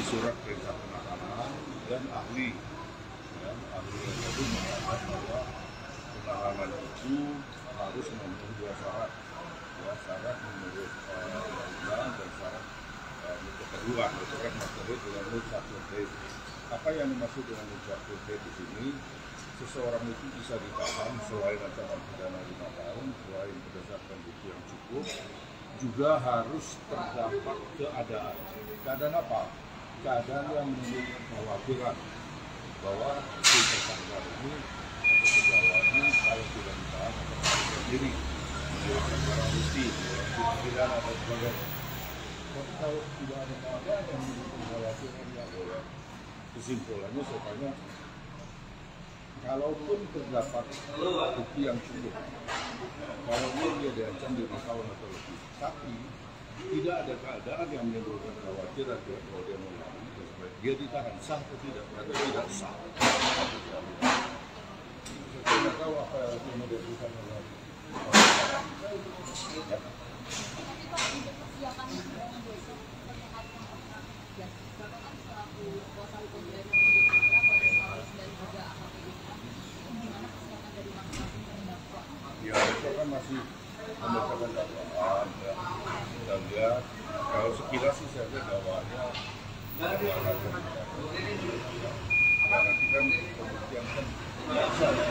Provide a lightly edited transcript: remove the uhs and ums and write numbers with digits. memiliki surat perintah penahanan dan ahli. Dan ahli itu mengatakan bahwa penahanan itu harus memenuhi dua syarat. Ya, syarat menurut undang-undang dan syarat untuk kedua, syarat materi dengan unsur bait. Apa yang dimaksud dengan unsur bait di sini? Seseorang itu bisa ditahan selain ancaman pidana 5 tahun, selain berdasarkan bukti yang cukup, juga harus terdapat keadaan. Keadaan apa? Keadaan yang menimbulkan kekhawatiran bahwa si tersangka ini atau terdakwa kalau tidak ditahan atau sendiri menimbulkan barang bukti, pidana atau sebagainya. Kalau tidak ada keadaan yang menimbulkan kekhawatiran yang boleh, kesimpulannya soalnya. Kalaupun terdapat bukti yang cukup, walaupun dia diancam 5 tahun atau lebih, tapi tidak ada keadaan yang menimbulkan kekhawatiran bahwa dia melanggar, dia ditahan sah atau tidak, atau tidak sah. Saya tidak tahu apa yang harus dilakukan oleh masih membacakan dakwaan ya. Kita lihat kalau sekilas sih saya lihat dakwaannya karena nanti kan bukti yang biasa ya kita